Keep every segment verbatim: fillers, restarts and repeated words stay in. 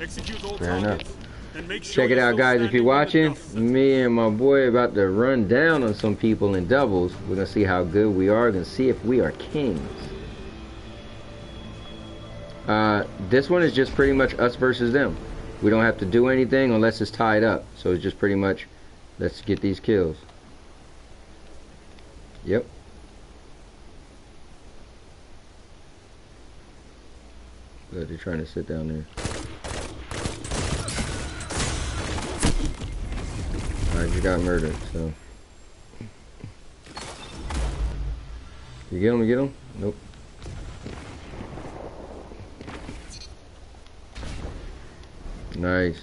Execute all targets and make sure. Check it out, guys. If you're watching, me and my boy about to run down on some people in doubles. We're gonna see how good we are. We're gonna see if we are kings. Uh, this one is just pretty much us versus them. We don't have to do anything unless it's tied up. So it's just pretty much, let's get these kills. Yep. Good, they're trying to sit down there. Alright, you got murdered, so. You get him, you get him? Nope. Nice.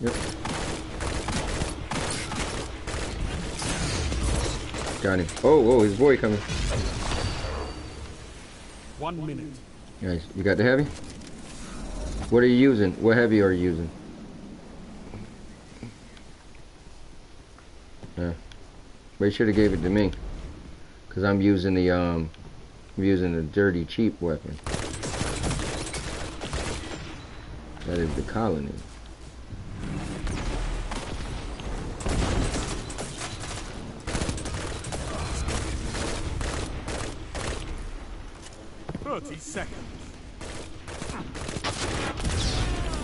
Yep. Got him. Oh, oh, his boy coming. One minute. Nice. You got the heavy? What are you using? What heavy are you using? Yeah. But you should have gave it to me. Cause I'm using the um I'm using the dirty cheap weapon. That is the colony. thirty seconds.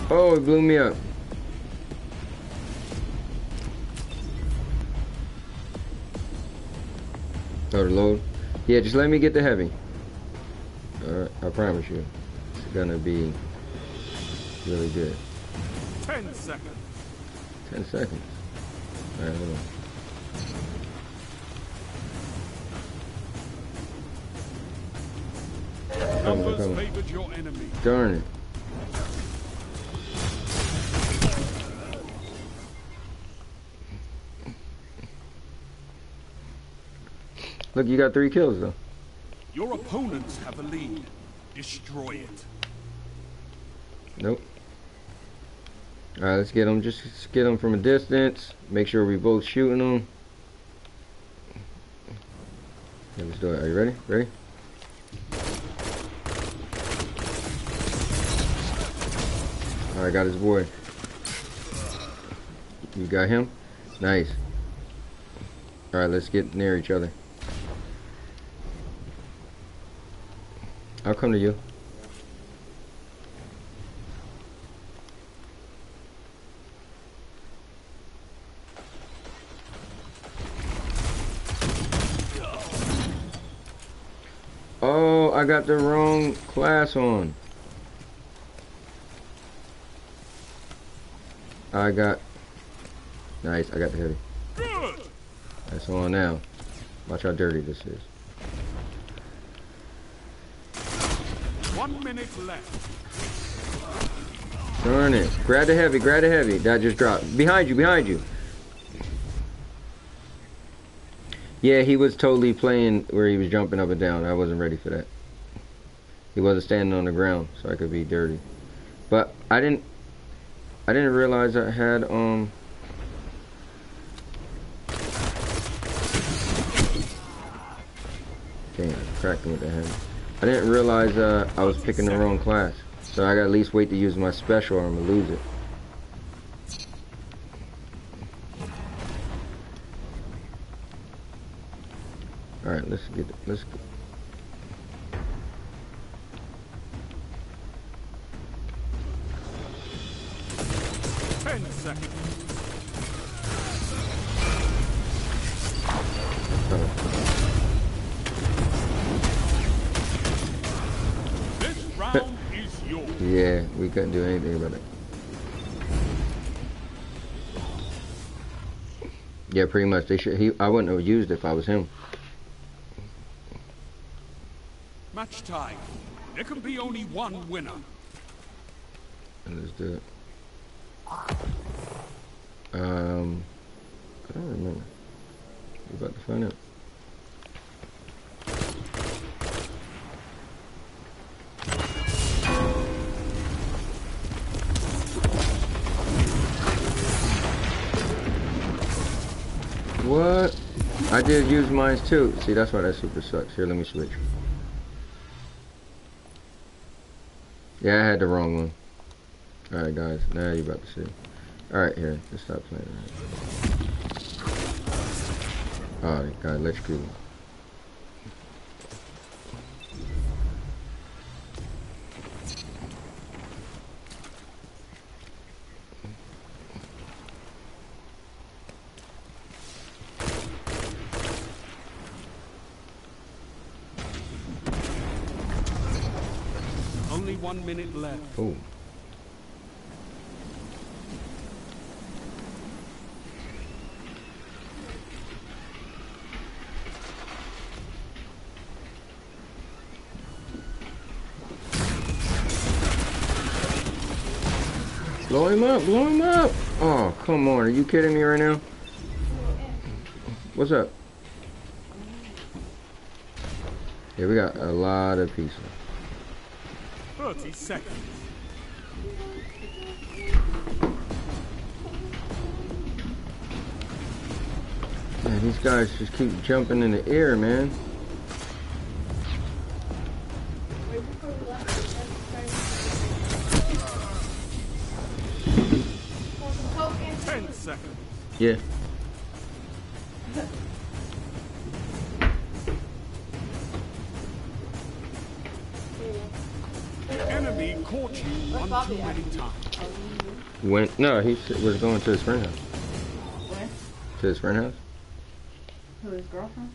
Oh, it blew me up. Oh, the load. Yeah, just let me get the heavy. Alright, I promise you. It's gonna be really good. Ten seconds. Ten seconds. Alright, hold on. Coming, coming. Your enemy. Darn it. Look, you got three kills though. Your opponents have a lead. Destroy it. Nope. Alright, let's get them. Just get them from a distance. Make sure we both shooting them. Okay, let's do it. Are you ready? Ready? I got his boy. You got him? Nice. Alright, let's get near each other. I'll come to you. Oh, I got the wrong class on. I got nice. I got the heavy. Good. That's on now. Watch how dirty this is. One minute left. Darn it! Grab the heavy. Grab the heavy. That just dropped behind you. Behind you. Yeah, he was totally playing where he was jumping up and down. I wasn't ready for that. He wasn't standing on the ground, so I could be dirty. But I didn't. I didn't realize I had, um... damn, cracked him with the hammer. I didn't realize uh, I was picking the wrong class. So I gotta at least wait to use my special or I'm gonna lose it. Alright, let's get... let's go. Yeah, we couldn't do anything about it. Yeah, pretty much. They should. He, I wouldn't have used it if I was him. Match time. There can be only one winner. Let's do it. Um, I don't remember. We're about to find out. What? I did use mine too. See, that's why that super sucks. Here, let me switch. Yeah, I had the wrong one. Alright, guys. Now you're about to see. Alright, here. Let's stop playing. Alright, God, let's go. One minute left. Ooh. Blow him up, blow him up. Oh, come on. Are you kidding me right now? What's up? Yeah, we got a lot of pieces. thirty seconds. Man, these guys just keep jumping in the air, man. ten seconds. Yeah. Went no, he was going to his friend's house. Where? To his friend's house. Who, his girlfriend?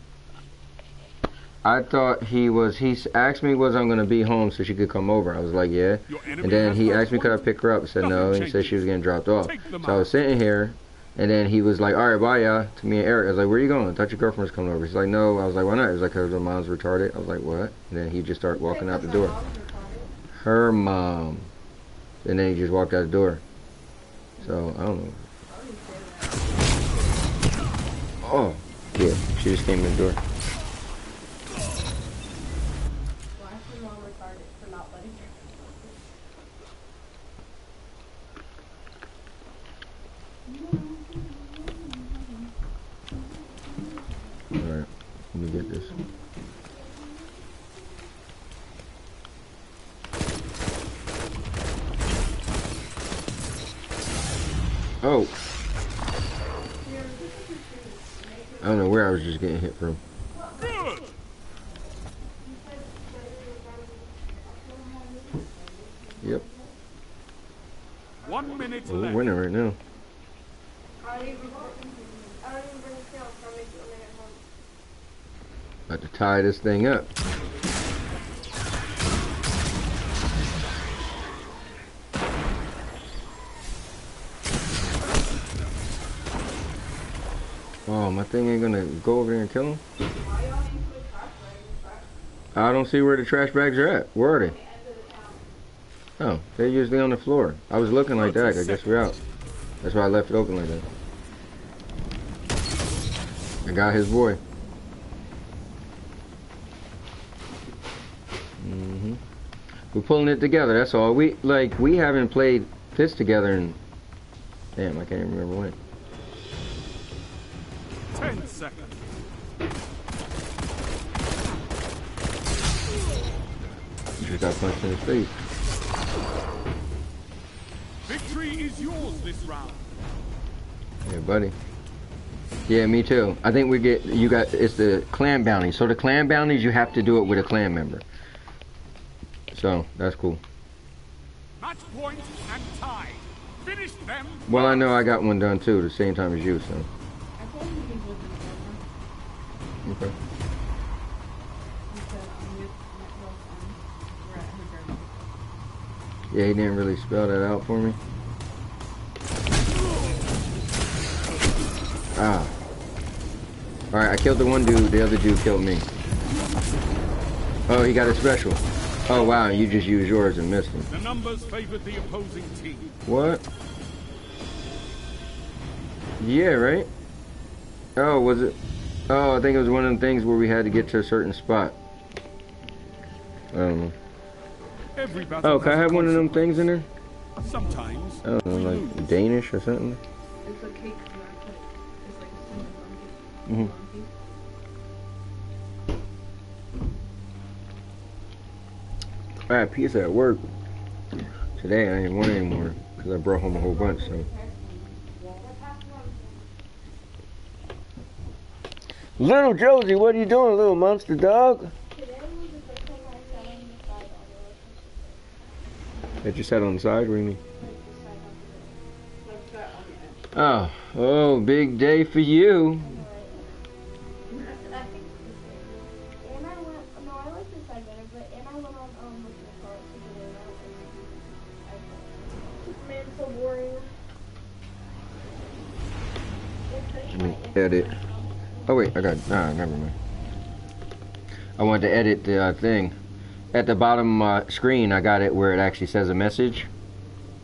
I thought he was. He asked me, "Was I'm gonna be home so she could come over?" I was like, "Yeah." And then he asked me, "Could I pick her up?" I said no. And he said she was getting dropped off. So I was sitting here, and then he was like, "All right, bye, y'all." To me and Eric, I was like, "Where are you going?" I thought your girlfriend was coming over. She's like, "No." I was like, "Why not?" He was like, "Cause her mom's retarded." I was like, "What?" And then he just started walking out the door. Her mom. And then he just walked out the door. So, I don't know. Oh, yeah. She just came in the door. Why is your mom retarded for not letting her? Alright. Let me get this. Oh. I don't know where I was just getting hit from. Yep. One minute left. We're winning right now. About to tie this thing up. Oh, my thing ain't gonna go over there and kill him? I don't see where the trash bags are at. Where are they? Oh, they're usually on the floor. I was looking like that. I guess we're out. That's why I left it open like that. I got his boy. Mm-hmm. We're pulling it together. That's all. We, like, we haven't played this together in... Damn, I can't even remember when. Ten seconds. Just got punched in the face. Victory is yours this round. Yeah, buddy. Yeah, me too. I think we get you got it's the clan bounty. So the clan bounties, you have to do it with a clan member. So that's cool. Match point and tie. Finish them. Well, I know I got one done too, the same time as you, so. Okay. Yeah, he didn't really spell that out for me. Ah. Alright, I killed the one dude, the other dude killed me. Oh, he got a special. Oh wow, you just used yours and missed him. The numbers favored the opposing team. What? Yeah, right? Oh, was it? Oh, I think it was one of the things where we had to get to a certain spot. Um. Oh, can I have one of them things in there? Sometimes. I don't know, like Danish or something. It's a cake. It's like a cinnamon. Mm-hmm. I had pizza at work. Today I ain't want anymore because I brought home a whole bunch. So little Josie, what are you doing, little monster dog? That you sat on the side, Rainy? Oh, oh, big day for you. Let me edit. Oh wait, I got nah, never mind. I wanted to edit the uh, thing. At the bottom uh, screen, I got it where it actually says a message,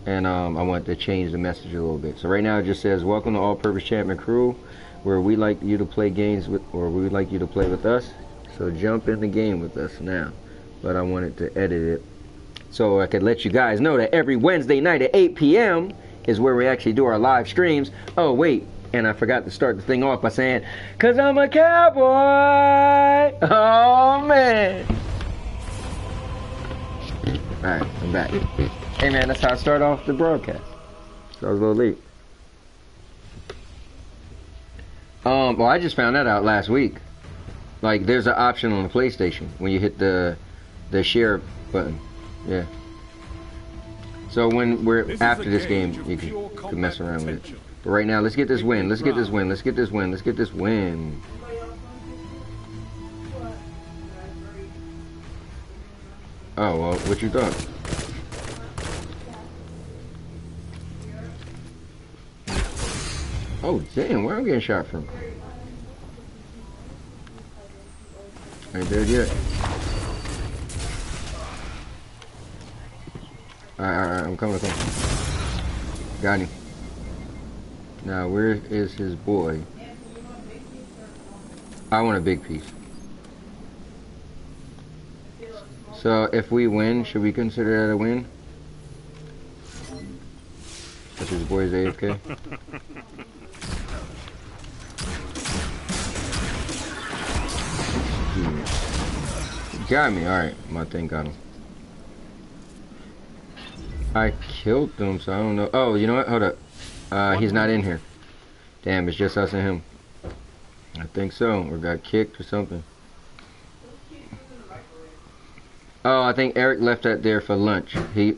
and um, I want to change the message a little bit. So right now it just says, "Welcome to AllPurposeChamp and Crew, where we like you to play games with, or we would like you to play with us. So jump in the game with us now." But I wanted to edit it so I could let you guys know that every Wednesday night at eight P M is where we actually do our live streams. Oh wait. And I forgot to start the thing off by saying, "Cause I'm a cowboy." Oh man. Alright, I'm back. Hey man, that's how I start off the broadcast. So I was a little late. Um, well I just found that out last week. Like there's an option on the PlayStation when you hit the the share button. Yeah. So when we're this after this game, you can, you can mess around potential. with it. But right now, let's get this win. Let's get this win. Let's get this win. Let's get this win. Oh, well, what you thought? Oh, damn, where am I getting shot from? Ain't dead yet. Alright, alright, I'm coming, I'm coming. Got him. Now, where is his boy? I want a big piece. So, if we win, should we consider that a win? If his boy's A F K? Got me, alright. My thing got him. I killed them, so I don't know. Oh, you know what? Hold up. Uh, he's not in here. Damn, it's just us and him. I think so. Or got kicked or something. Oh, I think Eric left that there for lunch. He,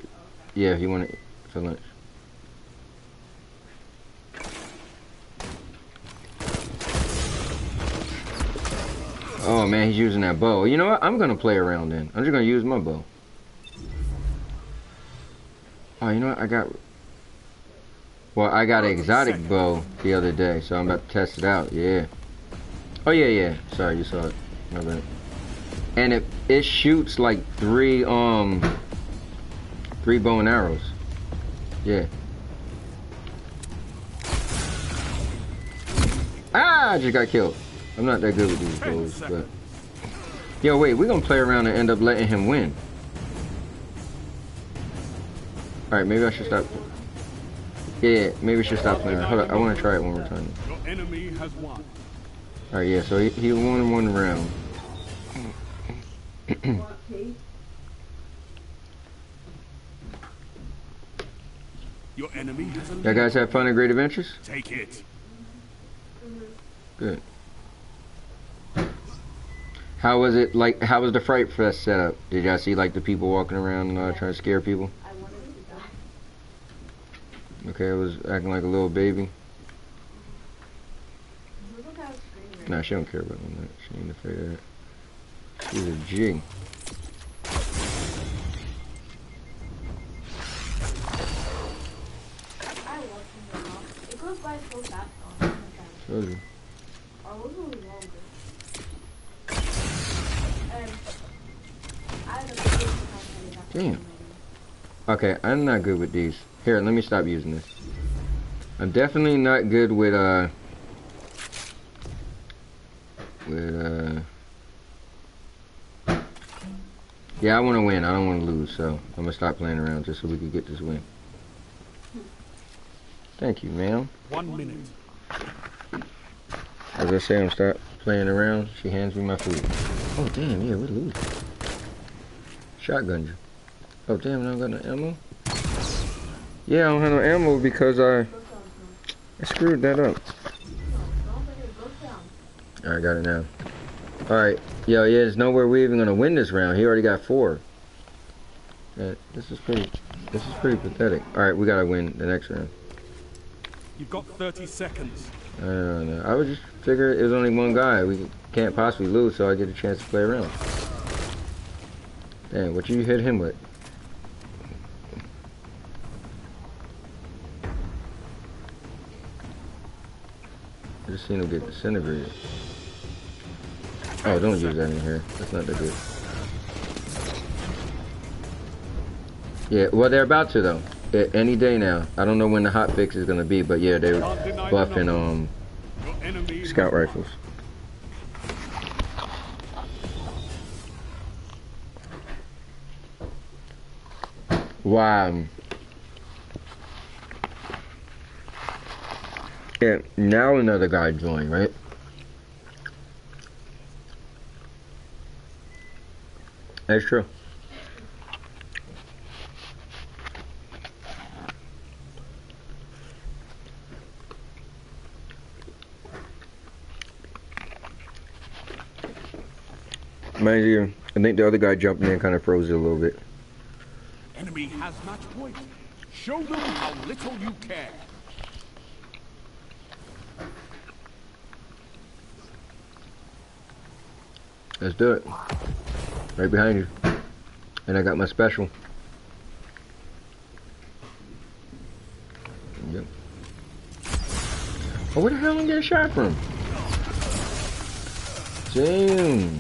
yeah, he wanted it for lunch. Oh man, he's using that bow. You know what? I'm gonna play around then. I'm just gonna use my bow. Oh, you know what? I got. Well, I got an exotic bow the other day, so I'm about to test it out. Yeah. Oh yeah, yeah. Sorry, you saw it. My bad. And it it shoots like three um three bow and arrows. Yeah. Ah! I just got killed. I'm not that good with these bows, but yo, wait. We're gonna play around and end up letting him win. All right, maybe I should stop. Yeah, maybe we should stop playing. Hold on, I want to try it one more time. Alright, yeah, so he, he won one round. Y'all guys have fun and great adventures? Take it. Good. How was it, like, how was the Fright Fest set up? Did y'all see, like, the people walking around uh, trying to scare people? Okay, I was acting like a little baby. Nah, she don't care about me. She ain't afraid of that. She's a G. It goes by so fast. Show you. Damn. Okay, I'm not good with these. Here, let me stop using this. I'm definitely not good with, uh... With, uh... yeah, I want to win. I don't want to lose, so I'm going to stop playing around just so we can get this win. Thank you, ma'am. One minute. As I say, I'm start playing around. She hands me my food. Oh, damn, yeah, we're losing. Shotgun you. Oh damn, I don't got no ammo? Yeah, I don't have no ammo because I, I screwed that up. Alright, got it now. Alright, yo, yeah, there's nowhere we're even gonna win this round. He already got four. Right, this is pretty this is pretty pathetic. Alright, we gotta win the next round. You've got thirty seconds. I don't know. I would just figure it was only one guy. We can't possibly lose, so I get a chance to play around. Damn, what you hit him with? I just seen him get disintegrated. Oh, don't use that in here. That's not that good. Yeah, well, they're about to, though. It, any day now. I don't know when the hot fix is going to be, but yeah, they're buffing um, scout rifles. Wow. Yeah, now another guy joined, right? That's true. Mind you, I think the other guy jumped in and kind of froze it a little bit. Enemy has much weight. Show them how little you care. Let's do it. Right behind you. And I got my special. Yep. Oh, where the hell am I getting shot from? Damn.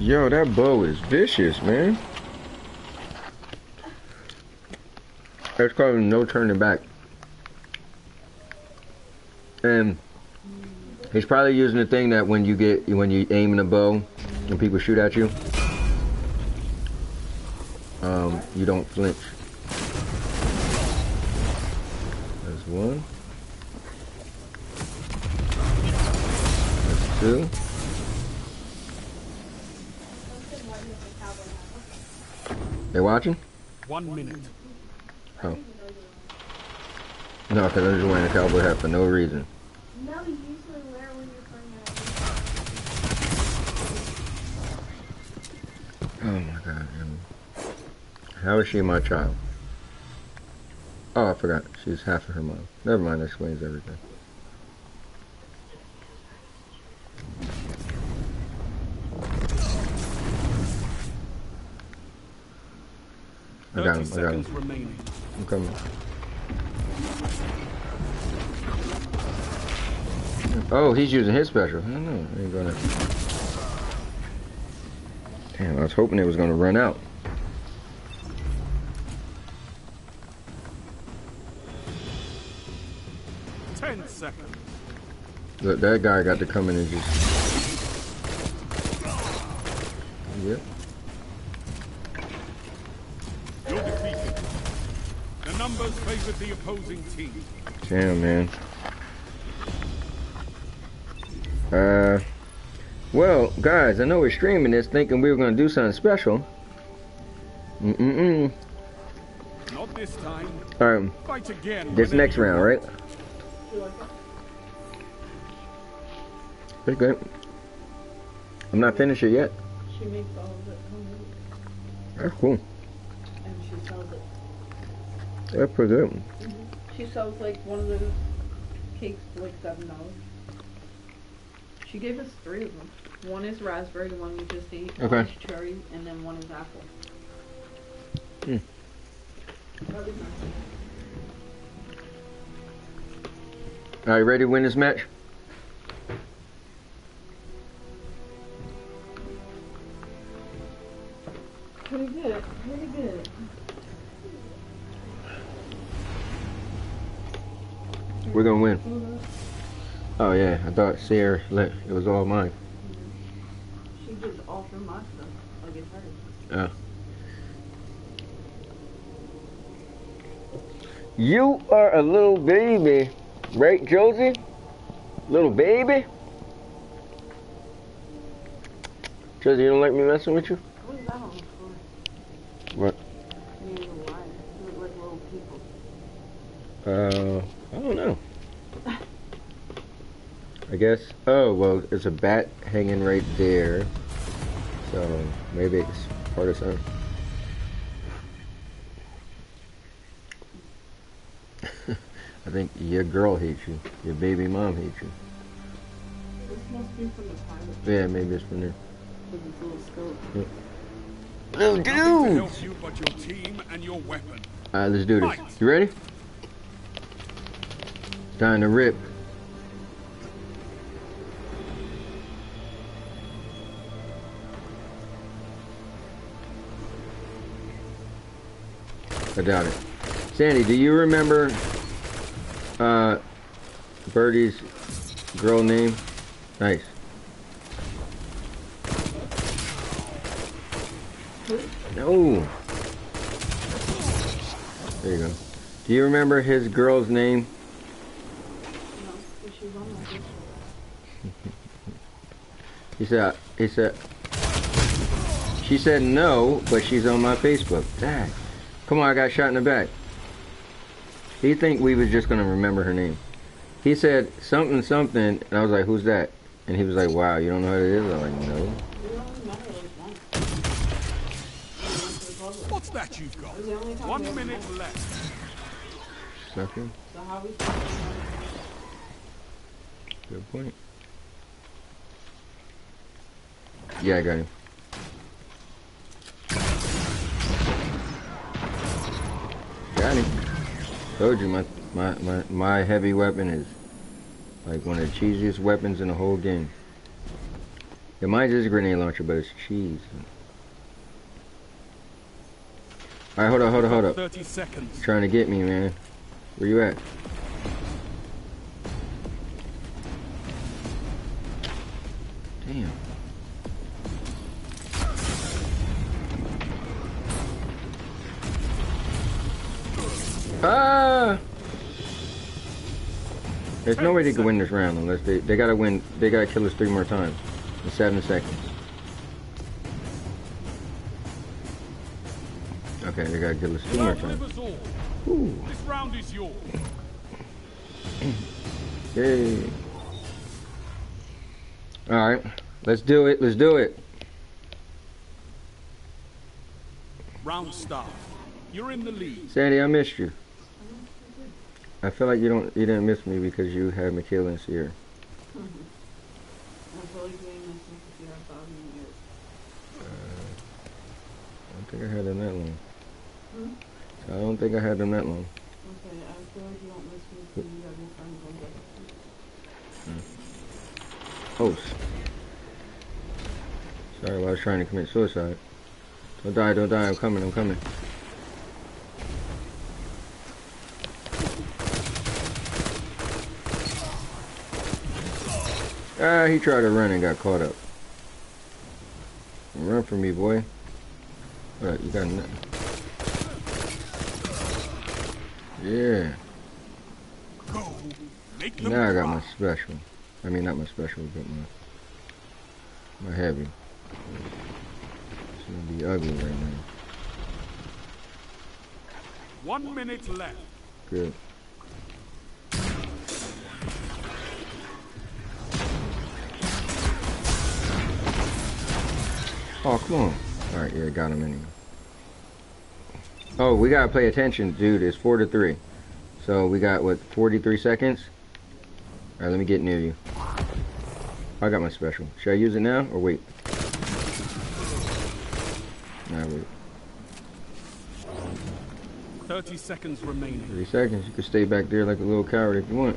Yo, that bow is vicious, man. That's called no turning back. And he's probably using the thing that when you get when you aim in a bow and people shoot at you, um, you don't flinch. That's one. That's two. They watching? One minute. Oh. No, because I'm just wearing a cowboy hat for no reason. Oh my god, how is she my child? Oh, I forgot. She's half of her mom. Never mind, that explains everything. I got him, I got him. I'm coming. Oh, he's using his special. I don't know. I ain't gonna... Damn, I was hoping it was gonna run out. Ten seconds. Look, that guy got to come in and just. Yep. You're defeated. The numbers favored the opposing team. Damn, man. Uh, well, guys, I know we're streaming this thinking we were going to do something special. Mm-mm-mm. Not this time. Um, Fight again this next round, right? Pretty good. I'm not finished it yet. She makes all of it. That's cool. And she sells it. That's pretty good. Mm-hmm. She sells, like, one of those cakes for, like, seven dollars. She gave us three of them. One is raspberry, the one we just ate, okay. One is cherry, and then one is apple. Mm. Are you ready to win this match? Pretty good, pretty good. We're gonna win. Oh yeah, I thought Sierra let it was all mine. She gives all her mine though. I'll get hers. Oh. You are a little baby, right, Josie? Little baby? Josie, you don't like me messing with you? What is that on? Uh, I don't know. I guess. Oh, well, there's a bat hanging right there. So maybe it's part of something. I think your girl hates you. Your baby mom hates you. This must be from the pilot. Yeah, maybe it's from there. With his little skull. Little dude! Help you but your team and your weapon. Alright, let's do this. You ready? Time to rip. I doubt it. Sandy, do you remember uh, Birdie's girl name? Nice. No. There you go. Do you remember his girl's name? No, but she's on my picture. He said, he said, she said no, but she's on my Facebook. Dang. Come on, I got shot in the back. He think we was just gonna remember her name. He said something, something, and I was like, "Who's that?" And he was like, "Wow, you don't know who it is?" I'm like, "No." What's that you've got? One minute left. Nothing. Good point. Yeah, I got him. Got him. Told you my, my my my heavy weapon is like one of the cheesiest weapons in the whole game. Yeah, mine is a grenade launcher, but it's cheese. All right, hold up, hold up, hold up. Thirty seconds. You're trying to get me, man. Where you at? Damn. Ah! There's no way they can win this round unless they they gotta win. They gotta kill us three more times in seven seconds. Okay, they gotta kill us two more times. Ooh. This round is yours. Yay! All right, let's do it. Let's do it. Round start. You're in the lead. Sandy, I missed you. I feel like you don't you didn't miss me because you had Michaela and Sierra. Mm-hmm. I feel like you didn't miss me because you had Bobby and you. Uh, I don't think I had them that long. Hmm? So I don't think I had them that long. Okay, I feel like you don't miss me because you have your friends on the other side. Oh. Sorry, I was trying to commit suicide. Don't die, don't die, I'm coming, I'm coming. Ah, he tried to run and got caught up. Run for me, boy. Alright, you got nothing. Yeah. Go. Make now I got rock. My special. I mean, not my special, but my my heavy. It's gonna be ugly right now. One minute left. Good. Oh, come on. Alright, yeah, got him anyway. Oh, we gotta pay attention, dude. It's four to three. So we got, what, forty-three seconds? Alright, let me get near you. I got my special. Should I use it now or wait? Nah, wait. thirty seconds remaining. thirty seconds. You can stay back there like a little coward if you want.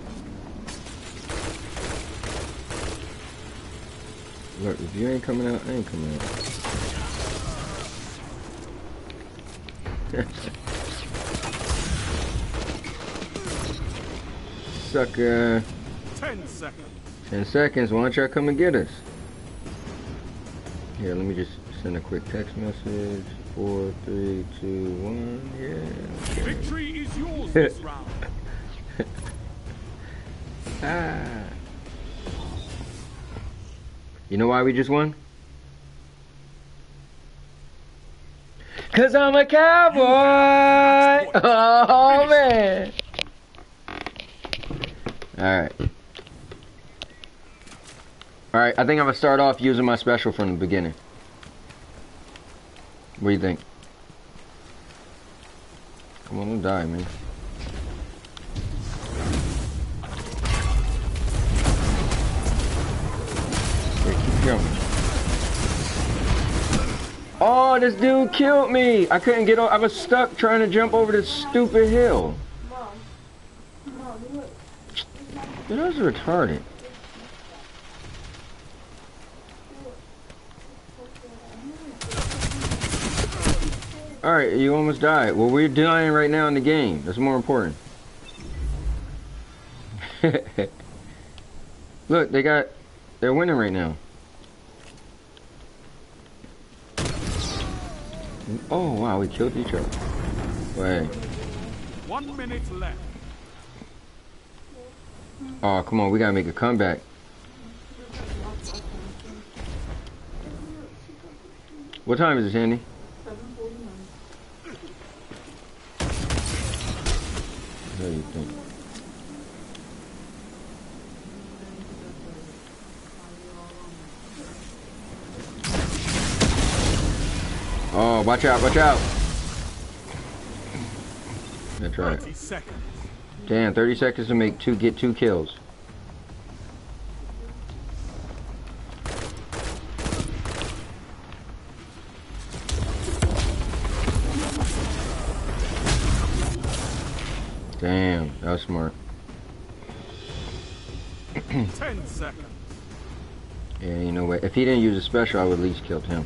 Look, if you ain't coming out, I ain't coming out. Sucker. Ten seconds. Ten seconds. Why don't y'all come and get us? Here, let me just send a quick text message. Four, three, two, one. Yeah. Okay. Victory is yours this round. Ah. You know why we just won? Cause I'm a cowboy! Oh man! Alright. Alright, I think I'm gonna start off using my special from the beginning. What do you think? Come on, don't die, man. Yeah, keep going. Oh, this dude killed me! I couldn't get on. I was stuck trying to jump over this stupid hill. Dude, I was retarded. Alright, you almost died. Well, we're dying right now in the game. That's more important. Look, they got... They're winning right now. Oh wow, we killed each other. Wait. One minute left. Oh come on, we gotta make a comeback. What time is it, Sandy? What do you think? Oh, watch out, watch out. That's right. thirty seconds. Damn, thirty seconds to make two, get two kills. Damn, that was smart. ten seconds. Yeah, you know what? If he didn't use a special, I would at least kill him.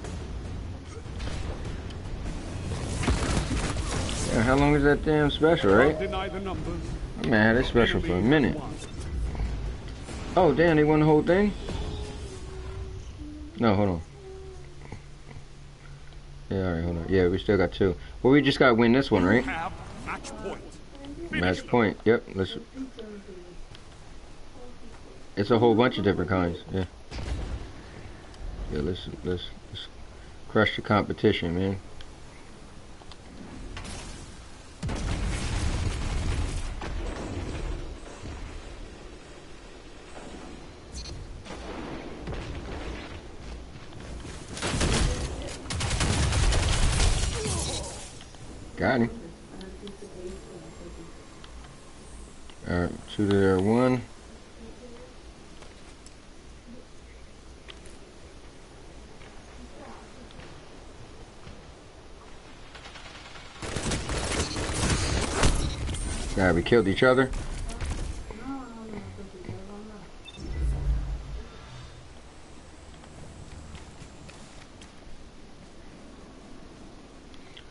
How long is that damn special, right? I'm mad, it's special for a minute. Oh, damn, they won the whole thing? No, hold on. Yeah, alright, hold on. Yeah, we still got two. Well, we just gotta win this one, right? Match point. Match point, yep. Let's... It's a whole bunch of different kinds, yeah. Yeah, let's, let's, let's crush the competition, man. Got him. Alright, two there, one. Alright, we killed each other.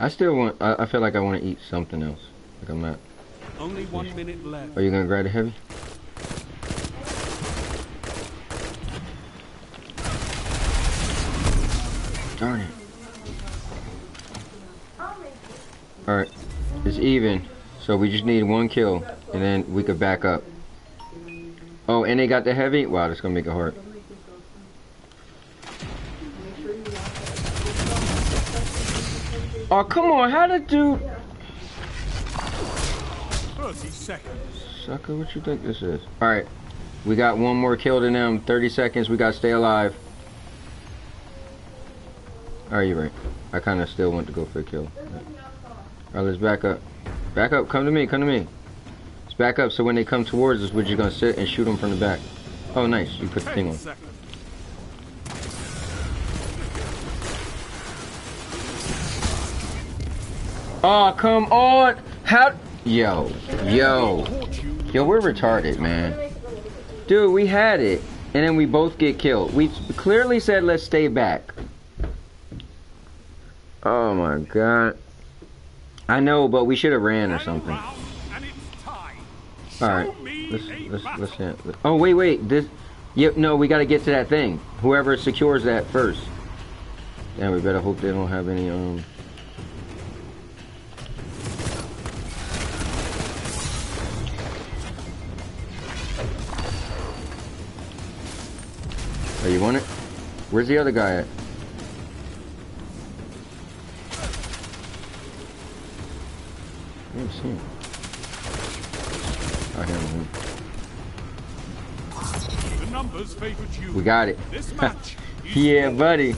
I still want, I, I feel like I want to eat something else. Like I'm not. Only one minute left. Are you going to grab the heavy? Darn it. Alright, it's even. So we just need one kill and then we could back up. Oh, and they got the heavy? Wow, that's going to make it hard. Oh, come on, how did you... thirty seconds. Sucker, what you think this is? Alright, we got one more kill than them. thirty seconds, we gotta stay alive. Alright, you're right. I kinda still want to go for a kill. Alright, All right, let's back up. Back up, come to me, come to me. Let's back up so when they come towards us, we're just gonna sit and shoot them from the back. Oh, nice, you put the thing on. Seconds. Oh, come on! How? Yo, yo, yo, we're retarded, man. Dude, we had it, and then we both get killed. We clearly said let's stay back. Oh my god. I know, but we should have ran or something. All right, let's let's let's. End. Oh wait, wait. This. Yep. No, we got to get to that thing. Whoever secures that first. Yeah, we better hope they don't have any um. Oh, you want it? Where's the other guy at? I don't see him. I hear him. numbers favored you. We got it. This match, yeah, buddy.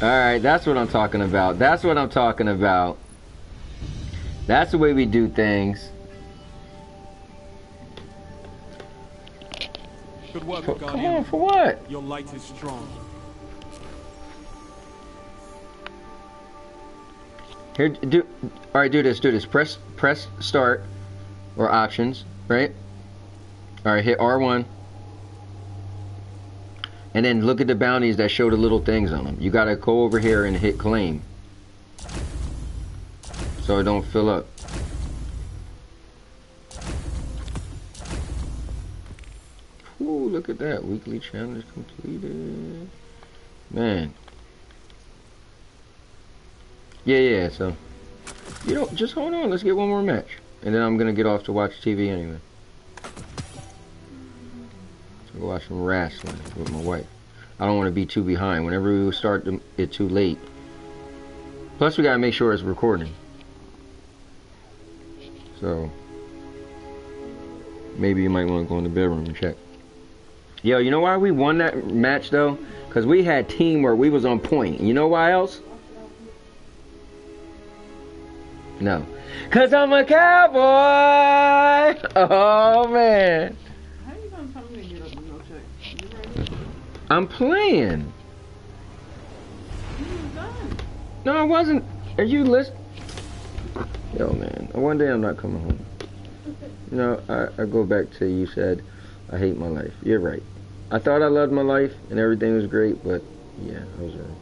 All right, that's what I'm talking about. That's what I'm talking about. That's the way we do things. Good work, for, come on, for what? Your light is strong. Here, do. All right, do this. Do this. Press, press, start, or options, right? All right, hit R one. And then look at the bounties that show the little things on them. You gotta go over here and hit claim, so it don't fill up. Ooh, look at that! Weekly challenge completed. Man. Yeah, yeah. So, you know, just hold on. Let's get one more match, and then I'm gonna get off to watch T V anyway. Go watch some wrestling with my wife. I don't want to be too behind. Whenever we start it too late. Plus, we gotta make sure it's recording. So maybe you might want to go in the bedroom and check. Yo, you know why we won that match though? Cause we had teamwork. We was on point. You know why else? No. Cause I'm a cowboy. Oh man. I'm playing. No, I wasn't. Are you listening? Yo, man. One day I'm not coming home. No, I, I go back to you said, I hate my life. You're right. I thought I loved my life and everything was great, but yeah, I was wrong.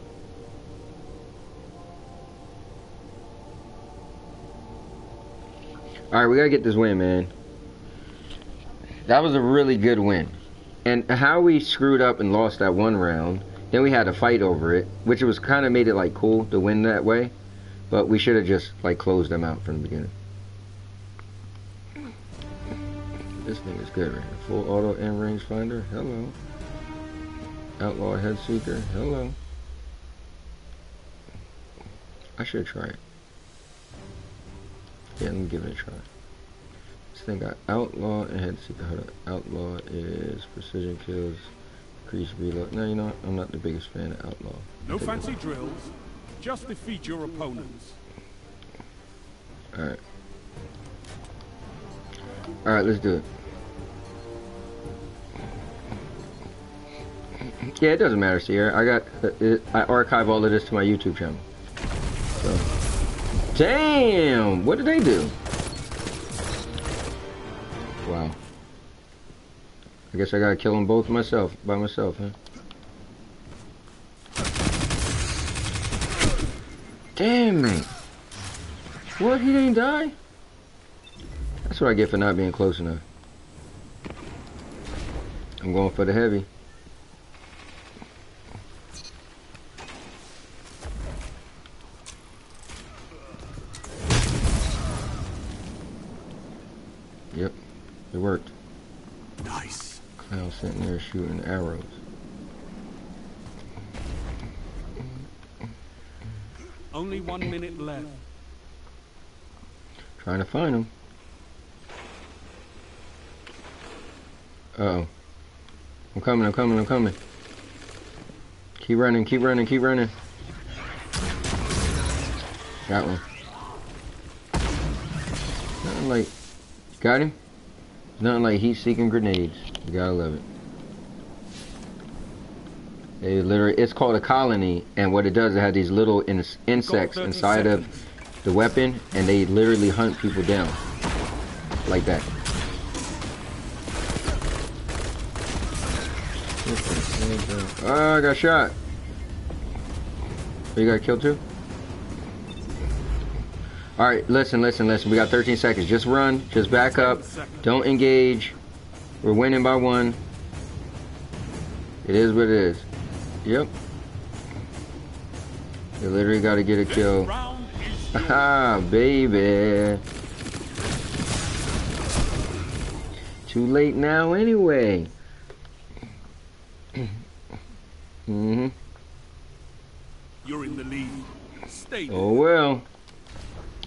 All right, we got to get this win, man. That was a really good win. And how we screwed up and lost that one round, then we had a fight over it, which was kind of made it like cool to win that way, but we should have just like closed them out from the beginning. This thing is good right here. Full auto and rangefinder. Hello. Outlaw head seeker. Hello. I should try it. Yeah, let me give it a try. I got outlaw and head seeker. Hold up. Outlaw is precision kills, increased reload. No, you know what? I'm not the biggest fan of outlaw. No fancy drills. Just defeat your opponents. All right. All right, let's do it. Yeah, it doesn't matter, Sierra. I got. It, I archive all of this to my YouTube channel. So. Damn! What did they do? Wow. I guess I gotta kill them both myself, by myself, huh? Damn it! What? He didn't die? That's what I get for not being close enough. I'm going for the heavy. Yep. It worked. Nice. Clown sitting there shooting arrows. Only one minute left. Trying to find him. Uh oh. I'm coming, I'm coming, I'm coming. Keep running, keep running, keep running. Got one. Nothing like. Got him? Nothing like heat-seeking grenades. You gotta love it. They literally, it's called a colony, and what it does, it has these little in insects inside seconds. Of the weapon, and they literally hunt people down. Like that. Oh, I got shot. Oh, you got killed too? All right, listen, listen, listen. We got thirteen seconds. Just run. Just back up. Don't engage. We're winning by one. It is what it is. Yep. You literally got to get a kill. Haha, baby. Too late now anyway. Mm-hmm. You're in the lead. Stay. Oh, well.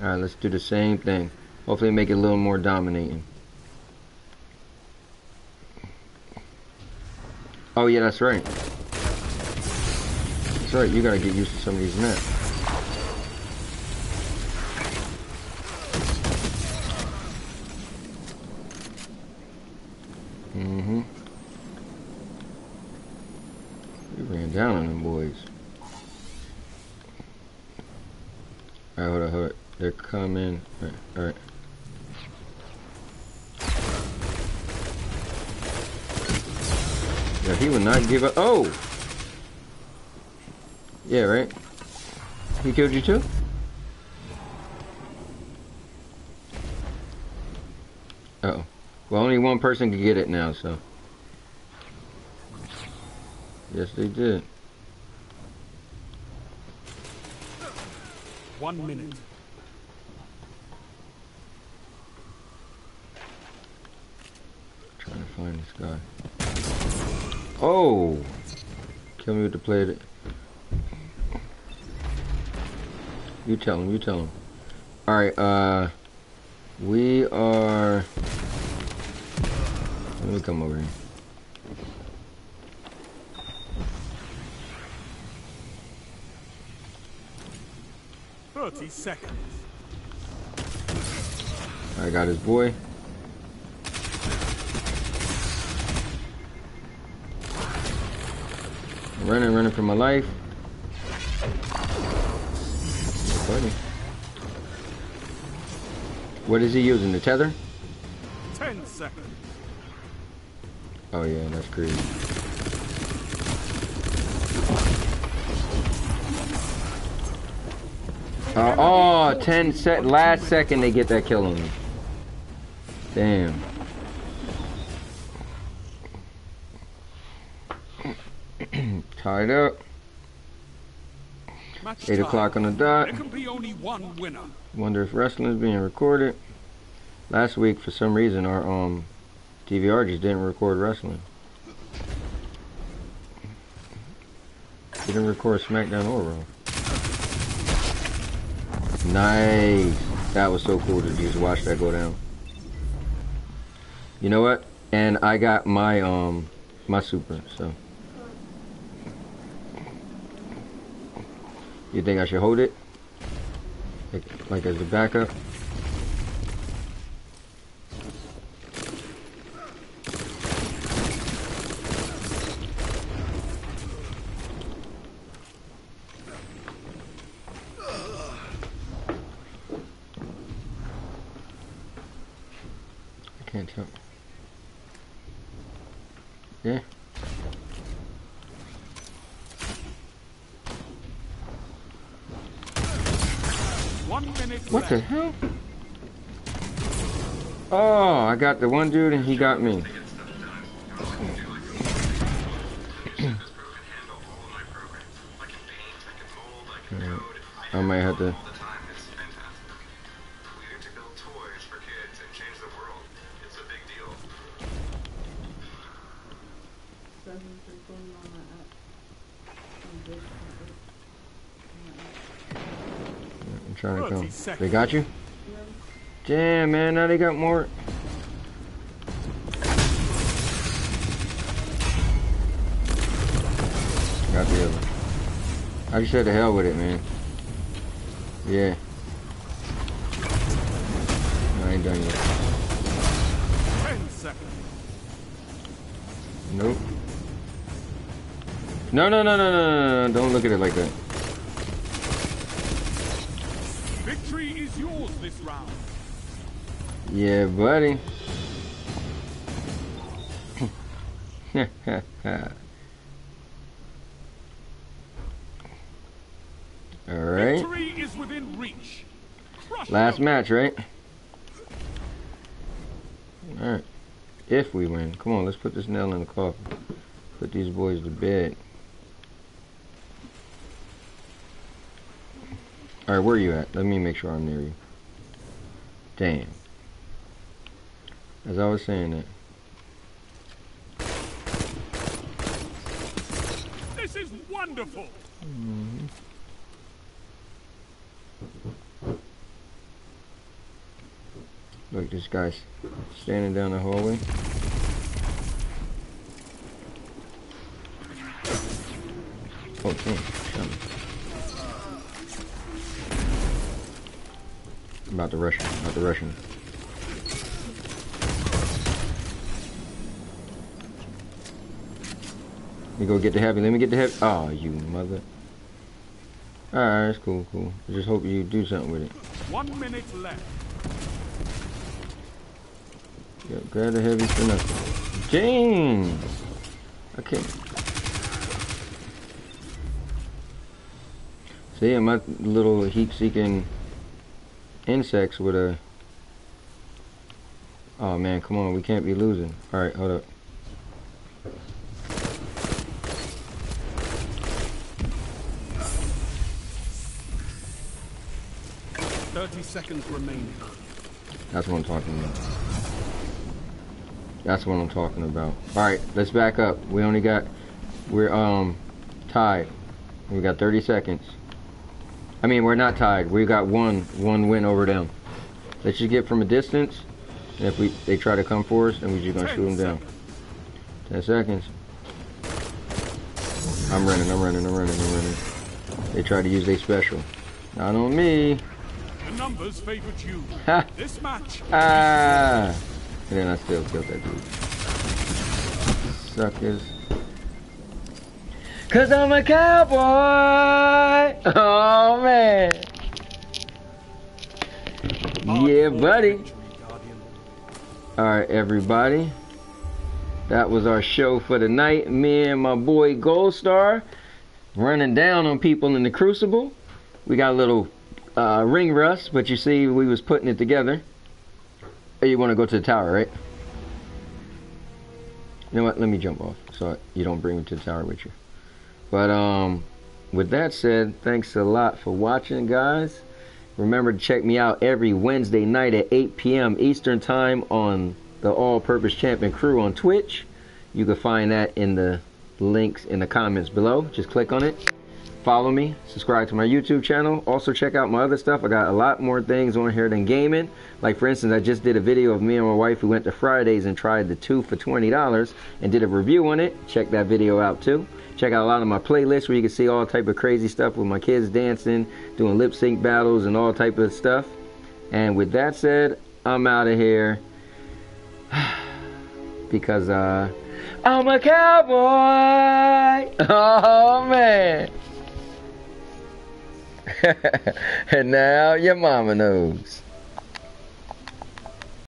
Alright, let's do the same thing. Hopefully make it a little more dominating. Oh yeah, that's right. That's right, you gotta get used to some of these nets. Mm-hmm. We ran down on them boys. Alright, hold up, hold up. They're coming. Alright, alright. Yeah, he would not give up. Oh! Yeah, right? He killed you too? Uh-oh. Well, only one person can get it now, so. Yes, they did. One minute. Trying to find this guy. Oh! Kill me with the plate. You tell him, you tell him. Alright, uh... we are... Let me come over here. thirty seconds. I got his boy. Running, running for my life. Funny. What is he using? The tether? Ten seconds. Oh yeah, that's crazy. Uh, oh, ten sec. Last second they get that kill on me. Damn. Tied up. Match Eight o'clock on the dot. There can be only one winner. Wonder if wrestling is being recorded. Last week, for some reason, our um D V R just didn't record wrestling. It didn't record SmackDown or Raw. Nice. That was so cool to just watch that go down. You know what? And I got my um my super so. You think I should hold it? Like, like as a backup? I can't tell. Yeah. What the hell? Oh, I got the one dude and he got me. Right. I might have to. Trying to come. They got you? Damn, man, now they got more. Got the other. I just had to hell with it, man. Yeah. I ain't done yet. ten seconds. Nope. No, no, no, no, no, no, no. Don't look at it like that. Yours this round. Yeah, buddy. All right. Is within reach. Last them. Match, right? All right. If we win, come on, let's put this nail in the coffin. Put these boys to bed. Alright, where are you at? Let me make sure I'm near you. Damn. As I was saying that. This is wonderful. Mm-hmm. Look, this guy's standing down the hallway. Oh, damn. About the Russian. About the Russian. Let me go get the heavy. Let me get the heavy. Oh, you mother. Alright, that's cool, cool. I just hope you do something with it. One minute left. Yeah, grab the heavy for nothing. Dang! I can't. So yeah, my little heat-seeking insects with a... Oh man, come on, we can't be losing. Alright, hold up. thirty seconds remaining. That's what I'm talking about. That's what I'm talking about. Alright, let's back up. We only got... We're, um, tied. We got thirty seconds. I mean, we're not tied. We got one, one win over them. Let's just get from a distance. And if we, they try to come for us, then we're just gonna shoot them down. Ten seconds. I'm running, I'm running, I'm running, I'm running. They try to use their special. Not on me. The numbers favored you. This match. Ah. And then I still killed that dude. Suckers. Cause I'm a cowboy! Oh man! Yeah, buddy! Alright, everybody. That was our show for the night. Me and my boy Goldstar running down on people in the Crucible. We got a little uh, ring rust, but you see, we was putting it together. Hey, you want to go to the tower, right? You know what? Let me jump off so you don't bring me to the tower with you. But um, with that said, thanks a lot for watching, guys. Remember to check me out every Wednesday night at eight P M Eastern Time on the All-Purpose Champ and Crew on Twitch. You can find that in the links in the comments below. Just click on it. Follow me. Subscribe to my YouTube channel. Also check out my other stuff. I got a lot more things on here than gaming. Like, for instance, I just did a video of me and my wife who went to Fridays and tried the two for twenty dollars and did a review on it. Check that video out, too. Check out a lot of my playlists where you can see all type of crazy stuff with my kids dancing, doing lip sync battles and all type of stuff. And with that said, I'm out of here because uh, I'm a cowboy. Oh man. And now your mama knows.